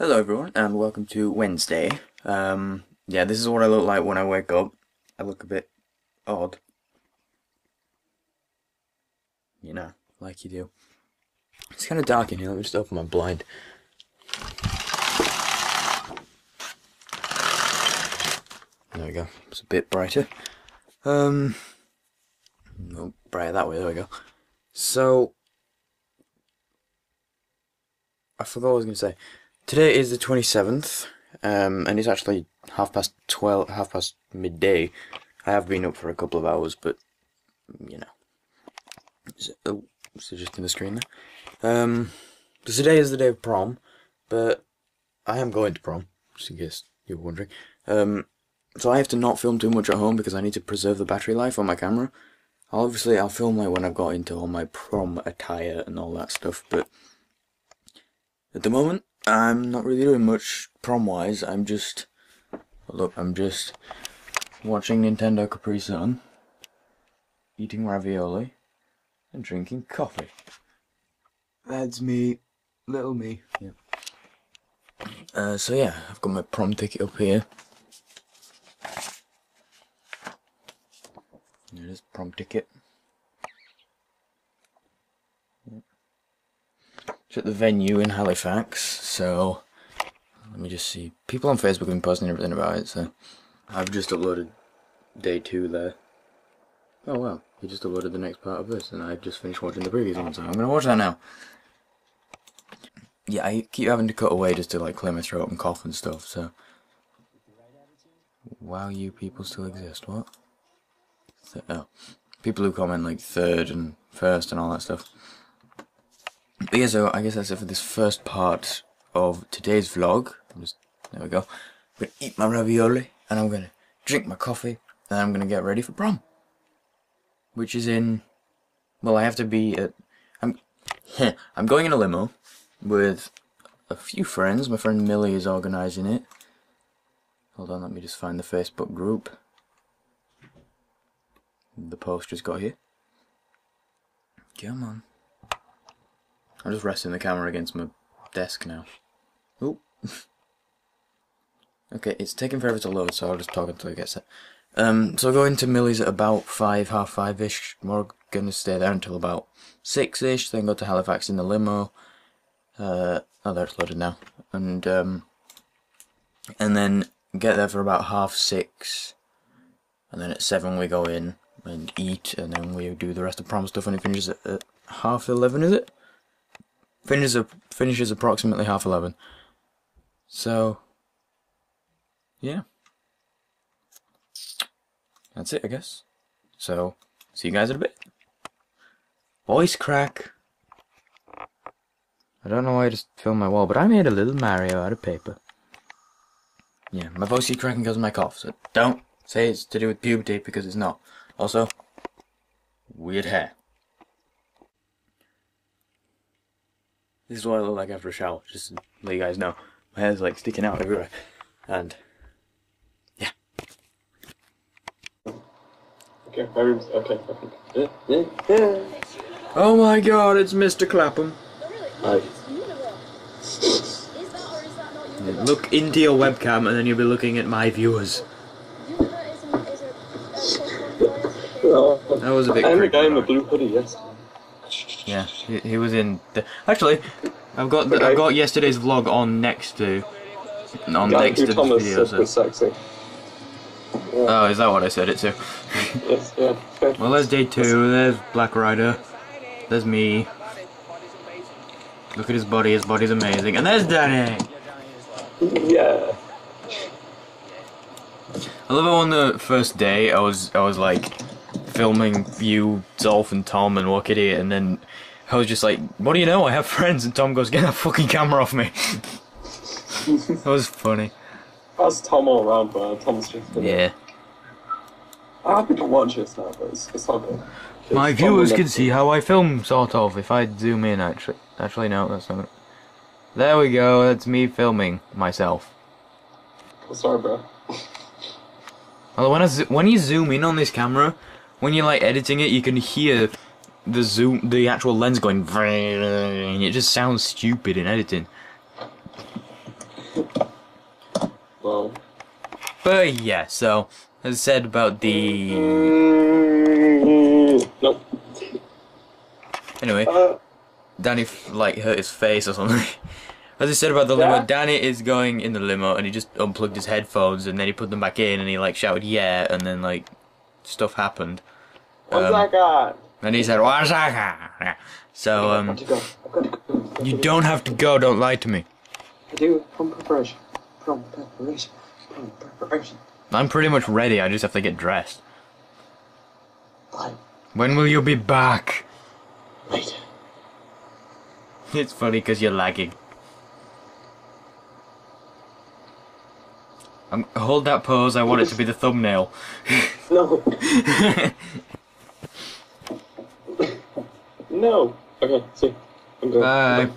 Hello everyone, and welcome to Wednesday. Yeah, this is what I look like when I wake up. I look a bit odd. You know, like you do. It's kind of dark in here, let me just open my blind. There we go, it's a bit brighter. No, brighter that way, there we go. So, I forgot what I was going to say. Today is the 27th, and it's actually half past midday. I have been up for a couple of hours, but, you know. Oh, so just in the screen there. So today is the day of prom, but I am going to prom, just in case you were wondering. So I have to not film too much at home because I need to preserve the battery life on my camera. Obviously, I'll film like when I've got into all my prom attire and all that stuff, but at the moment, I'm not really doing much prom-wise. I'm just watching Nintendo Capri Sun, eating ravioli, and drinking coffee. That's me, little me. Yeah. So yeah, I've got my prom ticket up here. There it is, prom ticket. It's at the venue in Halifax, so let me just see. People on Facebook have been posting everything about it, so I've just uploaded day 2 there. Oh wow, he just uploaded the next part of this, and I've just finished watching the previous one, so I'm gonna watch that now. Yeah, I keep having to cut away just to like clear my throat and cough and stuff, so. Wow, you people still exist, what? Oh, people who comment like 3rd and 1st and all that stuff. But yeah, so I guess that's it for this first part of today's vlog. There we go. I'm going to eat my ravioli, and I'm going to drink my coffee, and I'm going to get ready for prom. Which is in... Well, I have to be at... I'm going in a limo with a few friends. My friend Millie is organising it. Hold on, let me just find the Facebook group. The post just got here. Come on. I'm just resting the camera against my desk now. Ooh. Okay, it's taking forever to load, so I'll just talk until it gets it. So going to Millie's at about 5, half 5-ish. We're going to stay there until about 6-ish, then go to Halifax in the limo. Oh, there, it's loaded now. And then get there for about half 6. And then at 7 we go in and eat, and then we do the rest of prom stuff, and it finishes at half 11, is it? Finishes approximately half 11. So, yeah. That's it, I guess. So, see you guys in a bit. Voice crack. I don't know why I just filmed my wall, but I made a little Mario out of paper. Yeah, my voice keeps cracking because of my cough, so don't say it's to do with puberty because it's not. Also, weird hair. This is what I look like after a shower, just to let you guys know. My hair's like sticking out everywhere. And yeah. Okay, my room's okay. Yeah. Oh my god, it's Mr. Clapham. No, really? No, it's Universe. Is that or is that not Universe? Look into your webcam and then you'll be looking at my viewers. Universe is a that was a bit creepy. I'm a blue hoodie, yes. Yeah, he was in. Actually, I've got yesterday's vlog on next to the video. So. Sexy. Yeah. Oh, is that what I said it to? Yes, yeah. Well, there's day 2. There's Blackrider. There's me. Look at his body. His body's amazing. And there's Danny. Yeah. I love how on the first day I was like. Filming you, Zolf and Tom and Walk Idiot, and then I was just like, what do you know, I have friends, and Tom goes, get that fucking camera off me. That was funny. That's Tom all around, bro. Tom's just gonna... Yeah. I happen to watch this now, but it's not good. It's my viewers can see how I film, sort of, if I zoom in, actually. Actually, no, that's not it. There we go, that's me filming myself. Oh, sorry, bro. Although when you zoom in on this camera, when you're like editing it, you can hear the actual lens going. It just sounds stupid in editing. Well. But yeah, so as I said about the. Nope. Anyway, Danny like hurt his face or something. As I said about the limo, Danny is going in the limo and he just unplugged his headphones and then he put them back in and he like shouted yeah and then like stuff happened. And he said, "What's that?" So you don't have to go. Don't lie to me. I do from preparation. From preparation. From preparation. I'm pretty much ready. I just have to get dressed. Bye. When will you be back? Later. It's funny because you're lagging. Hold that pose, I want it to be the thumbnail. No. No. Okay, see. I'm going. Bye.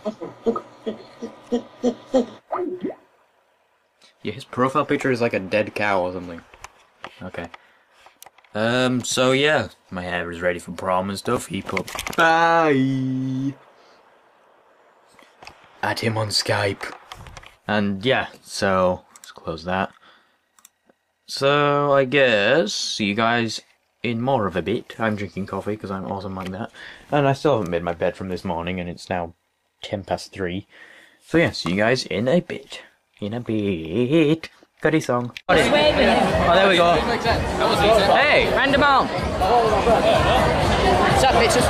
Yeah, his profile picture is like a dead cow or something. Okay. So yeah, my hair is ready for prom and stuff. He put bye. Add him on Skype. And yeah, so let's close that. So, I guess, see you guys in more of a bit. I'm drinking coffee because I'm awesome like that. And I still haven't made my bed from this morning and it's now 3:10. So yeah, see you guys in a bit. In a bit. Goody song. Oh, there we go. Hey, random arm. What's up, bitches?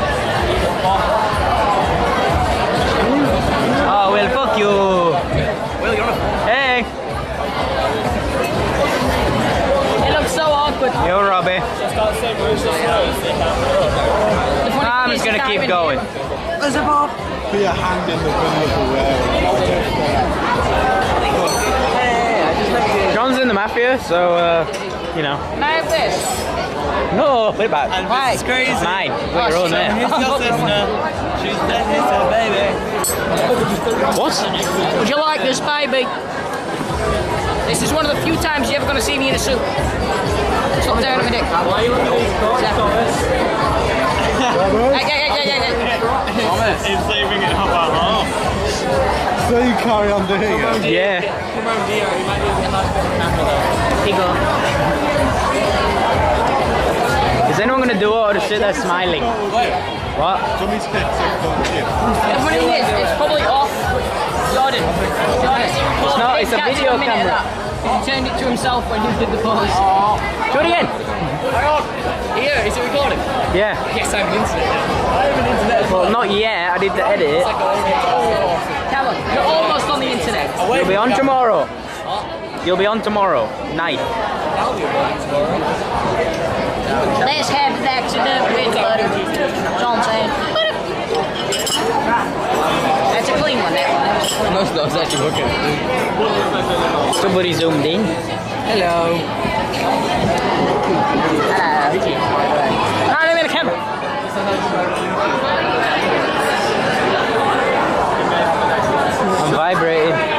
Oh, well, fuck you. Hey. Yo, Robbie. I'm just gonna keep going. There's a bob. Put your hand in the window. John's in the Mafia, so you know. Now this. No, flip back. Why? It's crazy. Mine. We're all there. She's her baby. What? Would you like this, baby? This is one of the few times you're ever going to see me in a suit. Stop down on my dick. Thomas is leaving it half our half. So you carry on doing it? Yeah. Come on, Dio. You might need to laugh. Keep going. Is anyone going to do it or just sit there smiling? What? Everyone in this, it's probably off. Jordan. It's not, it's a video camera. He turned it to himself when he did the pose. Do it again. Hang on. Here, is it recording? Yeah. Yes, I have an internet. I have an internet as well. Not yet, I did the edit. Tell him, you're almost on the internet. You'll be on tomorrow. You'll be on tomorrow night. I'll be on tomorrow. Let's have an accident with John. That's a clean one, that one. Most of those actually look at. Somebody zoomed in. Hello. Ah, they made a camera. I'm vibrating.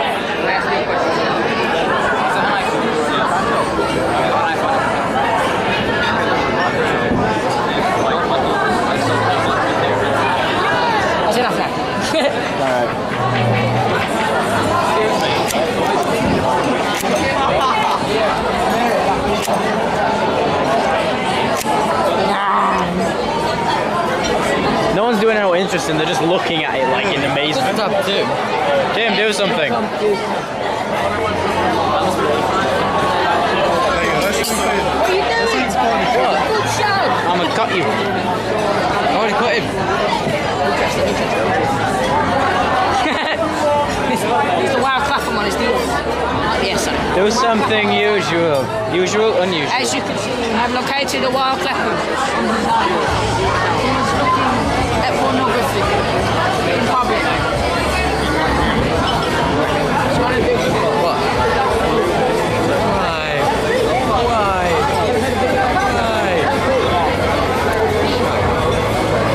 No one's doing anything interesting, they're just looking at it like in amazement. What's up, Tim? Tim, do something. What are you doing? I'm gonna cut you. I already cut him. He's the wild Clapham on his deal. Yes, sir. Do something usual. Usual, unusual. As you can see, I've located a wild Clapham. At pornography. In public. What? Why?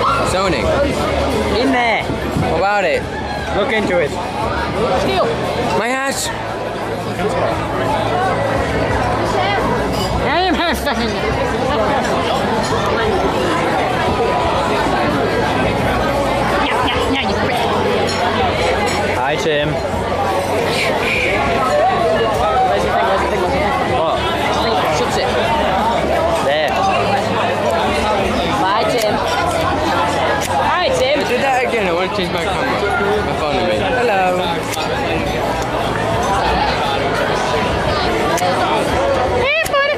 Why? Zoning. In there. How about it? Look into it. Steal. My ass. I am half fucking. Hi, Tim. want to change my camera. My phone in me. Hello. Hey, buddy.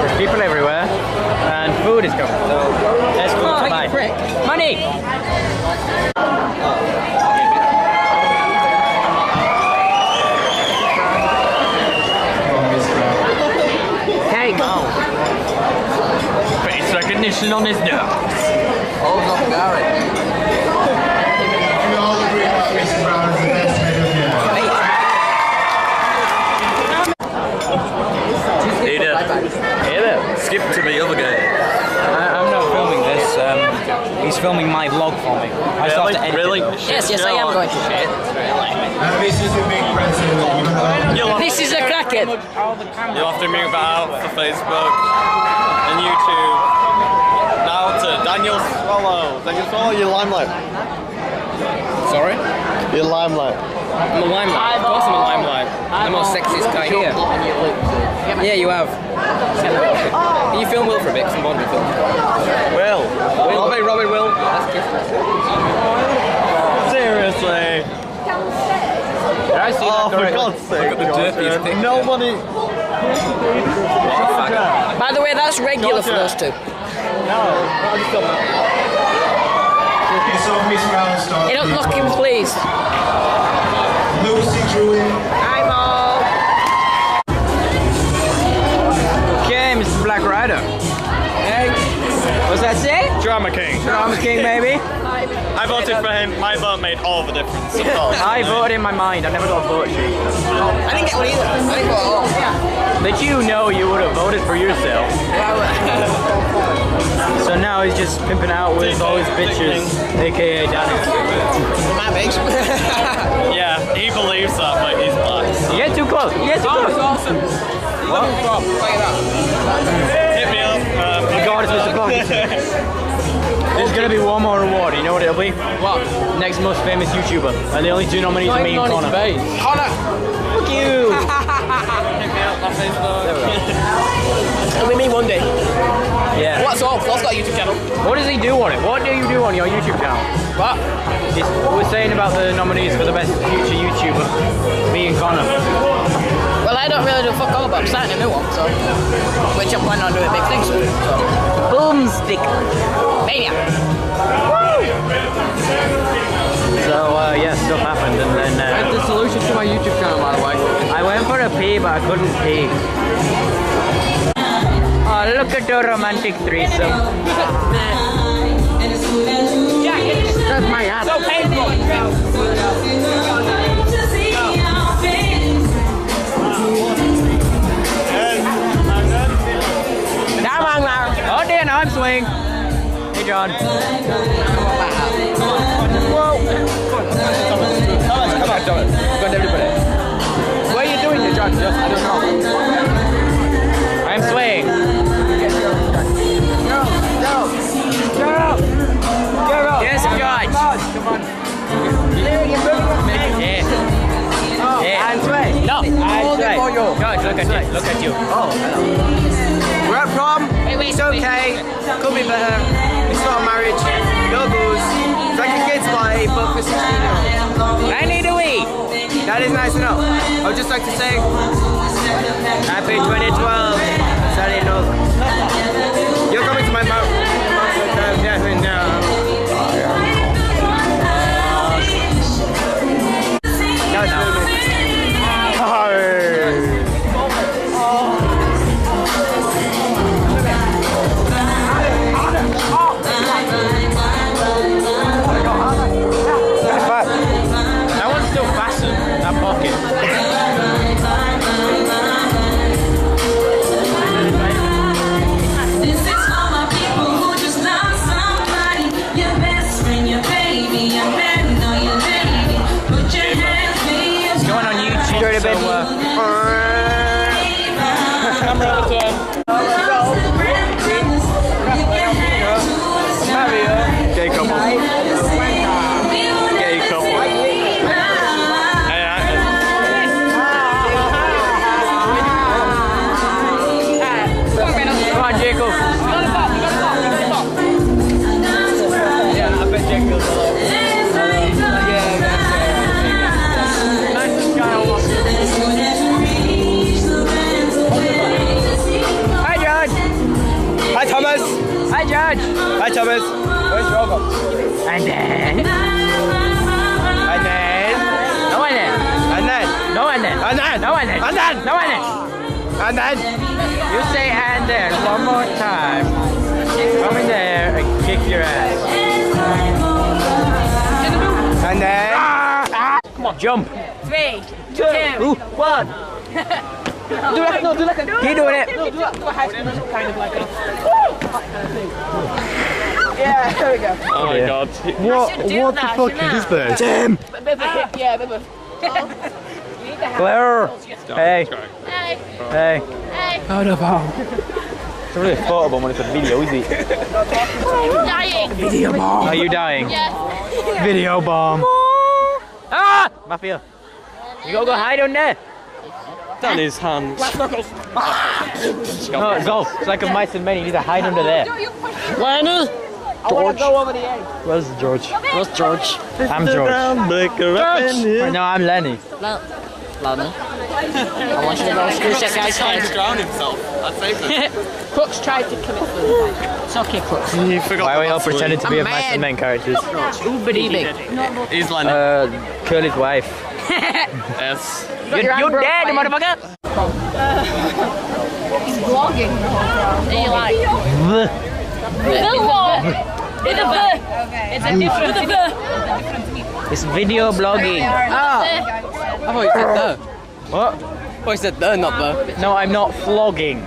There's people everywhere, and food is gone. So let's go to buy. Money. Recognition on his nerves. Oh, not Garrett. We all agree that Mrs. Brown is the best made of you. Hey there. Skip to the other game. I'm not filming this. He's filming my vlog for me. I just have to edit it. Yes, I am going to. And this is a big present. This is a cracker. You'll have to move out for Facebook. YouTube. Now to Daniel Swallow. Daniel Swallow, your limelight. Sorry? Your limelight. I'm a limelight. Of course I'm a limelight. I'm the most sexiest guy here. Yeah, you have. Can you film Will for a bit? Because I'm bored with film. Will. Robbie, Will. That's different. Seriously. Oh, for God's sake. Nobody. By the way, that's regular for us two. No, you don't knock him, please. Lucy Drew. I'm all. Okay, Mr. Blackrider. Hey. Was that it? Drama King. Drama King, baby. I voted for him. My vote made all the difference. Of course. I voted in my mind. I never got a vote sheet. I didn't get one either. I didn't vote at all. Yeah. But you know you would have voted for yourself. So now he's just pimping out with all his bitches, aka Danny. My bitch. Yeah, he believes that, but he's black. So. You get too close. You get too close. Oh, awesome. What? Hit me up. Regardless of the block. There's gonna be one more award, you know what it'll be? What? Next most famous YouTuber. And the only two nominees are me and Connor. Connor! Fuck you! It'll be me one day. Yeah. What's Zolf? Zolf's got a YouTube channel. What does he do on it? What do you do on your YouTube channel? What? It's, we're saying about the nominees for the best future YouTuber. Me and Connor. Well, I don't really do fuck all, but I'm starting a new one, so. Which I'm planning on doing big things with. So. Boomstick! Mania. So, yeah, stuff happened, and then... I had the solution to my YouTube channel, by the way. I went for a pee, but I couldn't pee. Oh, look at the romantic threesome. Jacket! That's my hat. So painful! Oh, dear, now I'm swing. John. Come on, Thomas. Got everybody. What are you doing here, John? I don't know. I'm swaying. Go! Yes, George. Come on. Yeah. I'm swaying. No, I'm swaying. George, look at you. Oh, hello. We're at prom. It's okay. Could be better. It's not a marriage, no booze, it's like a kid's party, but for 16-year-olds. I need a week! That is nice enough. I would just like to say, happy 2012, Saturday North. You're coming to my mouth. No. Jacob. Hi, George. Hi, Thomas. Where's Robo? And then. And then. No one then. And then. No one then. And then. No one then. And then. No one then. And then. You say and then one more time. Come in there and kick your ass. And then. Come on, jump. 3, 2, 1. Do like, no, do like a... Keep doing it. No, do a high school musical kind of like a... Yeah, there we go. Oh my god. What the fuck is this? Damn! Yeah, bit of a... Claire! Hey! Hey! Hey! Hey! Out of home. It's a really photo when it's a video, is it? I'm dying! Video bomb! Are you dying? Yes. Video bomb. Ah! Mafia! You gotta go hide on there. Danny's hands. No, it's Zolf. It's like a mice and men. You need to hide under there. Lenny! I want to go over the edge. Where's George? Where's George? I'm George. George! Right, no, I'm Lenny. Lenny. I want you to go squish that guy's head. He's trying to drown himself. That's safe. Crooks tried to commit suicide. It's okay, Crooks. Why are we all pretending to be a mice and men characters? Who believe it? He's Lenny. Curly's wife. Yes. You're dead, motherfucker! He's vlogging. Are you like? It's a different. It's video blogging. Ah! I thought you said the. What? I thought you said the, not the. No, I'm not flogging. He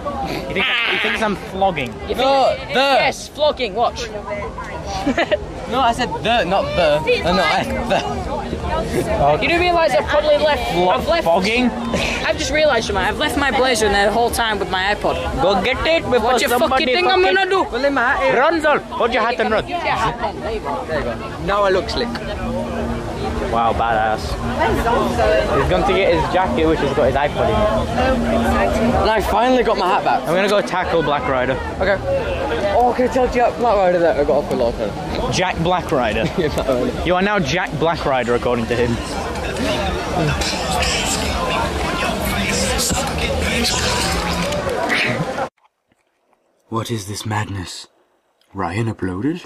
thinks I'm flogging. No, the. Yes, flogging. Watch. No, I said the, not the. No, no, I the. You do realise I've probably left. Fogging? I've just realised, man. I've left my blazer in there the whole time with my iPod. Go get it before what you fucking think I'm gonna do? Run, Zolf. Put your hat and run. There you go. There you go. Now I look slick. Wow, badass. He's going to get his jacket, which has got his iPod in. And I finally got my hat back. I'm gonna go tackle Blackrider. Okay. Oh, can I tell Jack Blackrider that I got off a lot of Jack Blackrider? You are now Jack Blackrider, according to him. What is this madness? Ryan uploaded?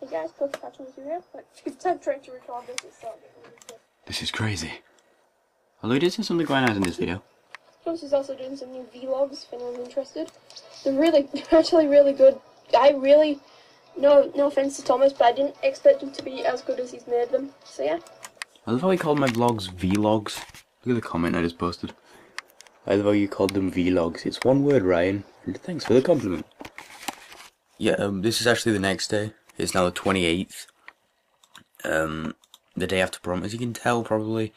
Hey guys, Coach Patrick's here, but I'm trying to record this itself. This is crazy. Although he did say something quite nice in this video. Coach is also doing some new vlogs if anyone's interested. They're really, actually really good. I really, no offense to Thomas, but I didn't expect them to be as good as he's made them. So yeah. I love how he called my vlogs vlogs. Look at the comment I just posted. I love how you called them vlogs. It's one word, Ryan. And thanks for the compliment. Yeah, this is actually the next day. It's now the 28th. The day after prom, as you can tell, probably.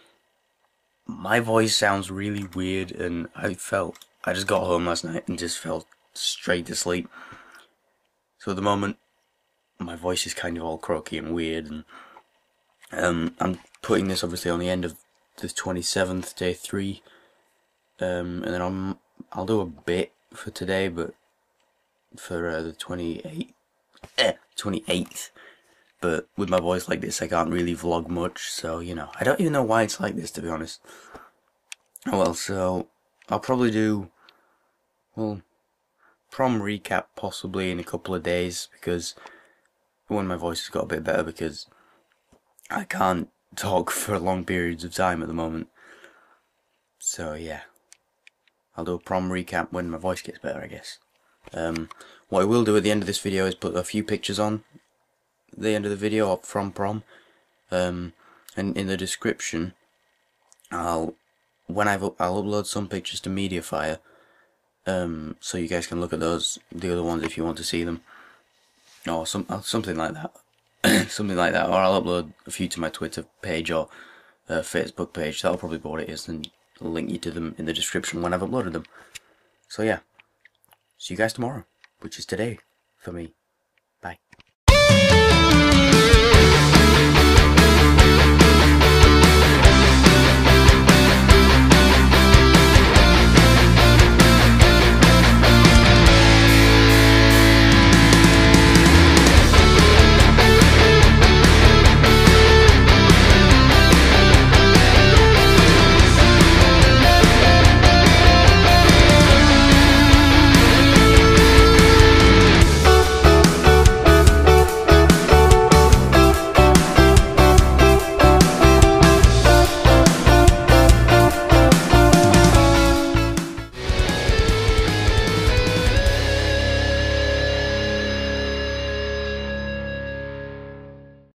My voice sounds really weird, and I just got home last night and just fell straight to sleep. So at the moment, my voice is kind of all croaky and weird, and I'm putting this obviously on the end of the 27th, day 3, and then I'll do a bit for today, but for the 28th, but with my voice like this, I can't really vlog much, so, you know, I don't even know why it's like this, to be honest. Oh well, so, I'll probably do, well, prom recap possibly in a couple of days, because when my voice has got a bit better, because I can't talk for long periods of time at the moment. So yeah, I'll do a prom recap when my voice gets better, I guess. What I will do at the end of this video is put a few pictures on the end of the video up from prom, and in the description I'll upload some pictures to MediaFire. So you guys can look at those, the other ones, if you want to see them, or something like that, something like that. Or I'll upload a few to my Twitter page or Facebook page. That'll probably be what it is, and I'll link you to them in the description when I've uploaded them. So yeah, see you guys tomorrow, which is today for me. Bye.